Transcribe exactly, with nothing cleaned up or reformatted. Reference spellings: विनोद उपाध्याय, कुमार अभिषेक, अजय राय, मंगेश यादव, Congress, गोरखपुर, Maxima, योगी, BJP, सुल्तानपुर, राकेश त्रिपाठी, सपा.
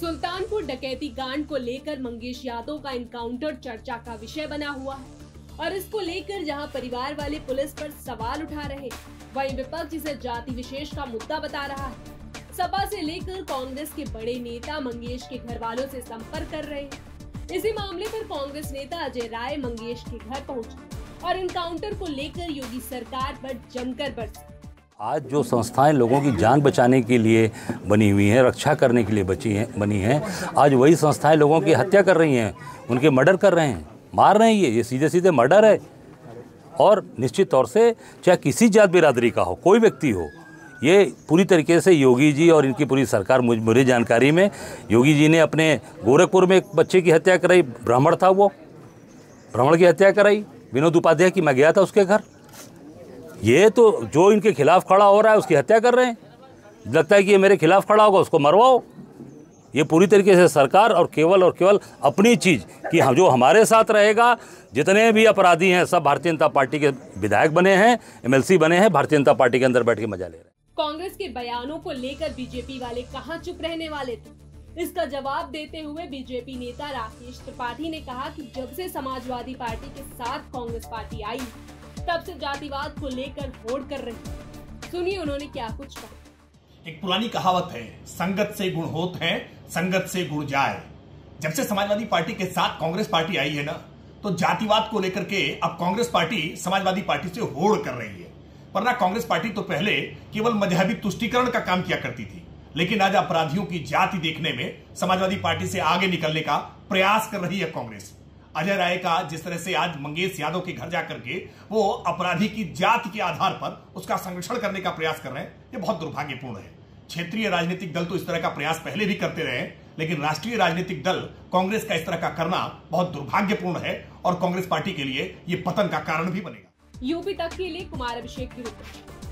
सुल्तानपुर डकैती कांड को लेकर मंगेश यादव का इनकाउंटर चर्चा का विषय बना हुआ है और इसको लेकर जहां परिवार वाले पुलिस पर सवाल उठा रहे, वहीं विपक्ष इसे जाति विशेष का मुद्दा बता रहा है। सपा से लेकर कांग्रेस के बड़े नेता मंगेश के घर वालों से संपर्क कर रहे हैं। इसी मामले पर कांग्रेस नेता अजय राय मंगेश के घर पहुंचे और इनकाउंटर को लेकर योगी सरकार पर जमकर बरसे। आज जो संस्थाएं लोगों की जान बचाने के लिए बनी हुई हैं, रक्षा करने के लिए बची हैं, बनी हैं, आज वही संस्थाएं लोगों की हत्या कर रही हैं, उनके मर्डर कर रहे हैं, मार रहे हैं। ये ये सीधे सीधे मर्डर है और निश्चित तौर से चाहे किसी जात बिरादरी का हो, कोई व्यक्ति हो, ये पूरी तरीके से योगी जी और इनकी पूरी सरकार, मुझे मेरी जानकारी में योगी जी ने अपने गोरखपुर में एक बच्चे की हत्या कराई, ब्राह्मण था वो, ब्राह्मण की हत्या कराई विनोद उपाध्याय की। मैं गया था उसके घर। ये तो जो इनके खिलाफ खड़ा हो रहा है उसकी हत्या कर रहे हैं। लगता है कि ये मेरे खिलाफ खड़ा होगा, उसको मरवाओ। ये पूरी तरीके से सरकार और केवल और केवल अपनी चीज़ कि हम, जो हमारे साथ रहेगा। जितने भी अपराधी हैं सब भारतीय जनता पार्टी के विधायक बने हैं, एम एल सी बने हैं, भारतीय जनता पार्टी के अंदर बैठ के मजा ले रहे हैं। कांग्रेस के बयानों को लेकर बीजेपी वाले कहां चुप रहने वाले थे, इसका जवाब देते हुए बीजेपी नेता राकेश त्रिपाठी ने कहा कि जब से समाजवादी पार्टी के साथ कांग्रेस पार्टी आई, तब से जातिवाद को लेकर होड़ कर रही। सुनिए उन्होंने क्या कुछ कहा। एक पुरानी कहावत है, संगत से गुण होत है, संगत से गुण जाए। जब से समाजवादी पार्टी के साथ कांग्रेस पार्टी आई है ना, तो जातिवाद को लेकर के अब कांग्रेस पार्टी समाजवादी पार्टी से होड़ कर रही है। वरना कांग्रेस पार्टी तो पहले केवल मजहबी तुष्टीकरण का काम किया करती थी, लेकिन आज अपराधियों की जाति देखने में समाजवादी पार्टी से आगे निकलने का प्रयास कर रही है कांग्रेस। अजय राय का जिस तरह से आज मंगेश यादव के घर जाकर के वो अपराधी की जाति के आधार पर उसका संरक्षण करने का प्रयास कर रहे हैं, ये बहुत दुर्भाग्यपूर्ण है। क्षेत्रीय राजनीतिक दल तो इस तरह का प्रयास पहले भी करते रहे, लेकिन राष्ट्रीय राजनीतिक दल कांग्रेस का इस तरह का करना बहुत दुर्भाग्यपूर्ण है और कांग्रेस पार्टी के लिए ये पतन का कारण भी बनेगा। यूपी तक के लिए कुमार अभिषेक की रिपोर्ट।